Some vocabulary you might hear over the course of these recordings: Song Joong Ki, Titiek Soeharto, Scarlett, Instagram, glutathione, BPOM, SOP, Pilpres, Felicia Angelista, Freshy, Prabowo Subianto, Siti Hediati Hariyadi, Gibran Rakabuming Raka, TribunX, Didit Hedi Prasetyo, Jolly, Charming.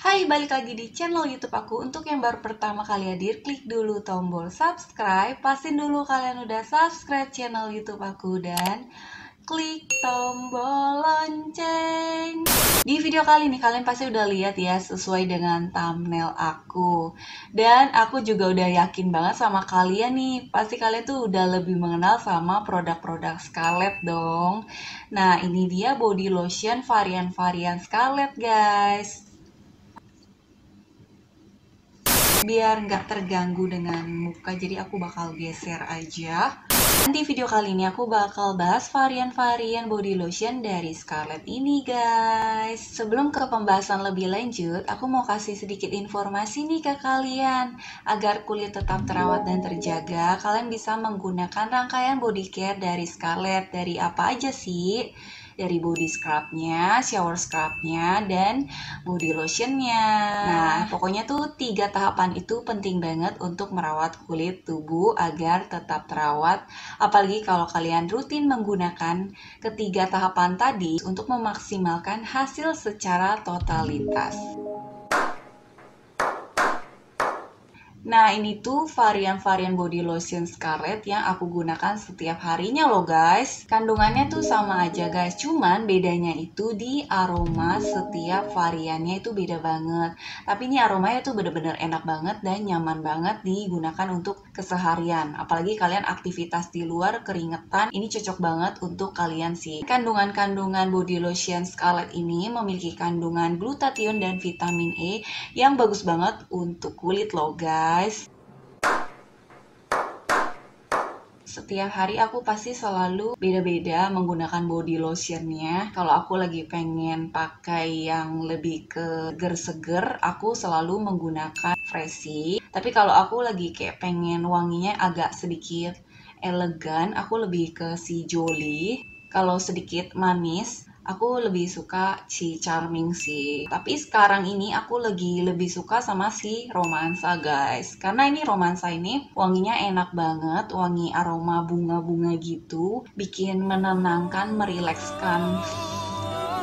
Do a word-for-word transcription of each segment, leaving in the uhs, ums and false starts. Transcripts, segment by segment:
Hai, balik lagi di channel YouTube aku. Untuk yang baru pertama kali hadir, klik dulu tombol subscribe. Pastiin dulu kalian udah subscribe channel YouTube aku dan klik tombol lonceng. Di video kali ini kalian pasti udah lihat ya, sesuai dengan thumbnail aku. Dan aku juga udah yakin banget sama kalian nih, pasti kalian tuh udah lebih mengenal sama produk-produk Scarlett dong. Nah, ini dia body lotion varian-varian Scarlett guys. Biar nggak terganggu dengan muka, jadi aku bakal geser aja. Di video kali ini aku bakal bahas varian-varian body lotion dari Scarlett ini guys. Sebelum ke pembahasan lebih lanjut, aku mau kasih sedikit informasi nih ke kalian. Agar kulit tetap terawat dan terjaga, kalian bisa menggunakan rangkaian body care dari Scarlett. Dari apa aja sih? Dari body scrubnya, shower scrubnya, dan body lotionnya. Nah, pokoknya tuh tiga tahapan itu penting banget untuk merawat kulit tubuh agar tetap terawat. Apalagi kalau kalian rutin menggunakan ketiga tahapan tadi untuk memaksimalkan hasil secara totalitas. Nah, ini tuh varian-varian body lotion Scarlett yang aku gunakan setiap harinya loh guys. Kandungannya tuh sama aja guys, cuman bedanya itu di aroma. Setiap variannya itu beda banget. Tapi ini aromanya tuh bener-bener enak banget dan nyaman banget digunakan untuk keseharian. Apalagi kalian aktivitas di luar, keringetan, ini cocok banget untuk kalian sih. Kandungan-kandungan body lotion Scarlett ini memiliki kandungan glutathione dan vitamin E yang bagus banget untuk kulit loh guys. Setiap hari aku pasti selalu beda-beda menggunakan body lotionnya. Kalau aku lagi pengen pakai yang lebih ke seger-seger, aku selalu menggunakan Freshy. Tapi kalau aku lagi kayak pengen wanginya agak sedikit elegan, aku lebih ke si Jolie. Kalau sedikit manis, aku lebih suka si Charming sih. Tapi sekarang ini aku lagi lebih suka sama si Romansa guys. Karena ini Romansa ini wanginya enak banget, wangi aroma bunga-bunga gitu, bikin menenangkan, merilekskan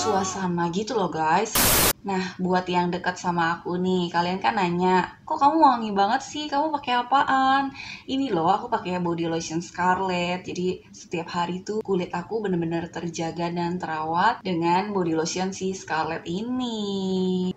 suasana gitu loh guys. Nah, buat yang dekat sama aku nih, kalian kan nanya, kok kamu wangi banget sih, kamu pakai apaan? Ini loh, aku pakai body lotion Scarlett. Jadi setiap hari tuh kulit aku bener-bener terjaga dan terawat dengan body lotion si Scarlett ini.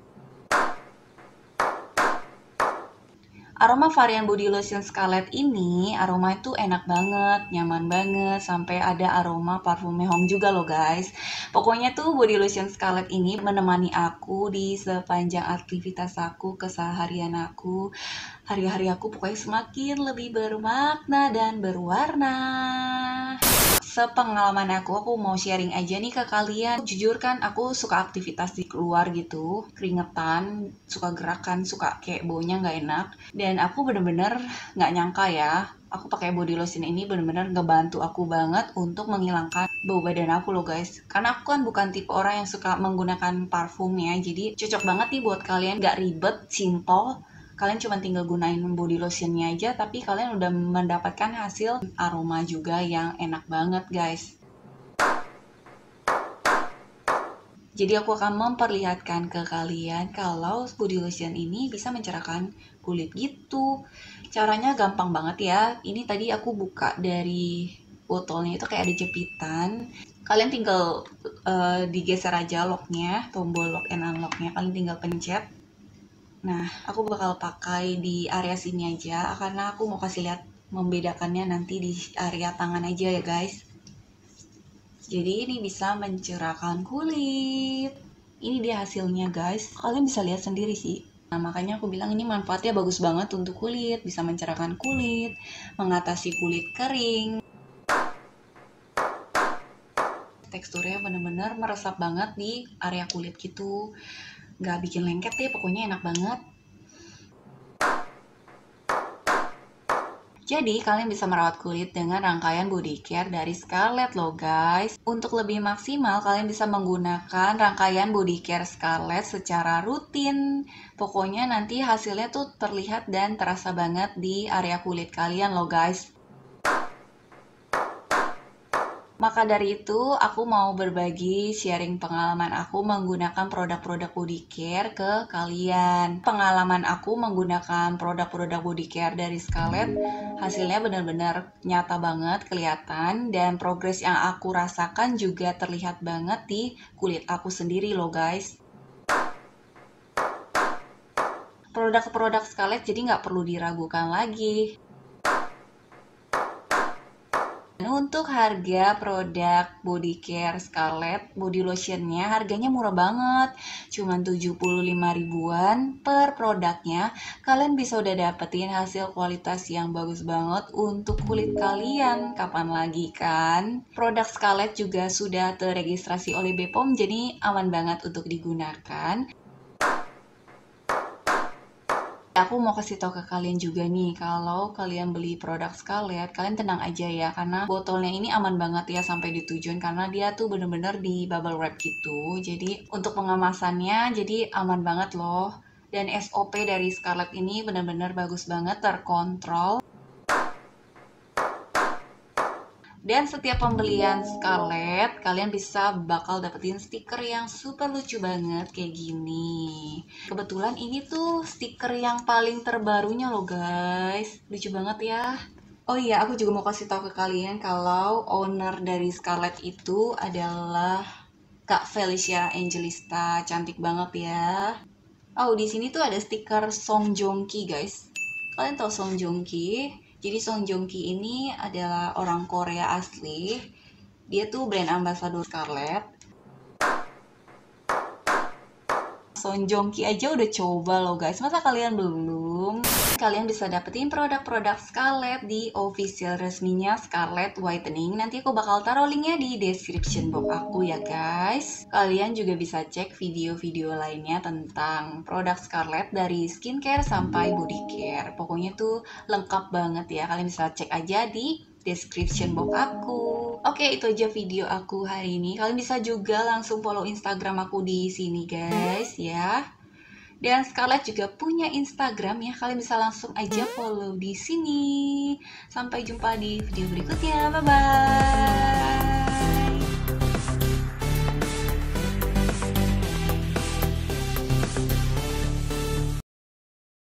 Aroma varian body lotion Scarlett ini, aroma itu enak banget, nyaman banget, sampai ada aroma parfumnya Home juga loh guys. Pokoknya tuh body lotion Scarlett ini menemani aku di sepanjang aktivitas aku, keseharian aku. Hari-hari aku pokoknya semakin lebih bermakna dan berwarna. Sepengalaman aku, aku mau sharing aja nih ke kalian. Jujur kan, aku suka aktivitas di keluar gitu, keringetan, suka gerakan, suka kayak baunya nggak enak. Dan aku bener-bener nggak nyangka ya, aku pakai body lotion ini bener-bener ngebantu aku banget untuk menghilangkan bau badan aku loh guys. Karena aku kan bukan tipe orang yang suka menggunakan parfum ya, jadi cocok banget nih buat kalian. Gak ribet, simple, kalian cuma tinggal gunain body lotionnya aja, tapi kalian udah mendapatkan hasil aroma juga yang enak banget guys. Jadi aku akan memperlihatkan ke kalian kalau body lotion ini bisa mencerahkan kulit gitu. Caranya gampang banget ya. Ini tadi aku buka dari botolnya, itu kayak ada jepitan. Kalian tinggal uh, digeser aja locknya, tombol lock and unlocknya, kalian tinggal pencet. Nah, aku bakal pakai di area sini aja karena aku mau kasih lihat membedakannya nanti di area tangan aja ya guys. Jadi ini bisa mencerahkan kulit. Ini dia hasilnya guys. Kalian bisa lihat sendiri sih. Nah, makanya aku bilang ini manfaatnya bagus banget untuk kulit. Bisa mencerahkan kulit, mengatasi kulit kering. Teksturnya bener-bener meresap banget di area kulit gitu. Nggak bikin lengket deh, pokoknya enak banget. Jadi kalian bisa merawat kulit dengan rangkaian body care dari Scarlett loh guys. Untuk lebih maksimal kalian bisa menggunakan rangkaian body care Scarlett secara rutin. Pokoknya nanti hasilnya tuh terlihat dan terasa banget di area kulit kalian loh guys. Maka dari itu, aku mau berbagi sharing pengalaman aku menggunakan produk-produk bodycare ke kalian. Pengalaman aku menggunakan produk-produk bodycare dari Scarlett, hasilnya benar-benar nyata banget, kelihatan. Dan progres yang aku rasakan juga terlihat banget di kulit aku sendiri loh guys. Produk-produk Scarlett jadi nggak perlu diragukan lagi. Untuk harga produk bodycare Scarlett, body lotionnya harganya murah banget, cuman tujuh puluh lima ribuan per produknya. Kalian bisa udah dapetin hasil kualitas yang bagus banget untuk kulit kalian, kapan lagi kan? Produk Scarlett juga sudah terregistrasi oleh B P O M, jadi aman banget untuk digunakan. Aku mau kasih tau ke kalian juga nih, kalau kalian beli produk Scarlett, kalian tenang aja ya, karena botolnya ini aman banget ya sampai di tujuan, karena dia tuh bener-bener di bubble wrap gitu. Jadi untuk pengemasannya jadi aman banget loh. Dan S O P dari Scarlett ini bener-bener bagus banget, terkontrol. Dan setiap pembelian Scarlett, kalian bisa bakal dapetin stiker yang super lucu banget kayak gini. Kebetulan ini tuh stiker yang paling terbarunya loh guys. Lucu banget ya. Oh iya, aku juga mau kasih tahu ke kalian kalau owner dari Scarlett itu adalah Kak Felicia Angelista. Cantik banget ya. Oh, di sini tuh ada stiker Song Joong Ki guys. Kalian tahu Song Joong Ki? Jadi Song Joong Ki ini adalah orang Korea asli. Dia tuh brand ambassador Scarlett. Song Joong Ki aja udah coba loh guys. Masa kalian belum? Kalian bisa dapetin produk-produk Scarlett di official resminya Scarlett Whitening. Nanti aku bakal taruh linknya di description box aku ya guys. Kalian juga bisa cek video-video lainnya tentang produk Scarlett dari skincare sampai bodycare. Pokoknya tuh lengkap banget ya. Kalian bisa cek aja di description box aku. Oke, itu aja video aku hari ini. Kalian bisa juga langsung follow Instagram aku di sini guys ya. Dan Scarlett juga punya Instagram ya, kalian bisa langsung aja follow di sini. Sampai jumpa di video berikutnya, bye bye.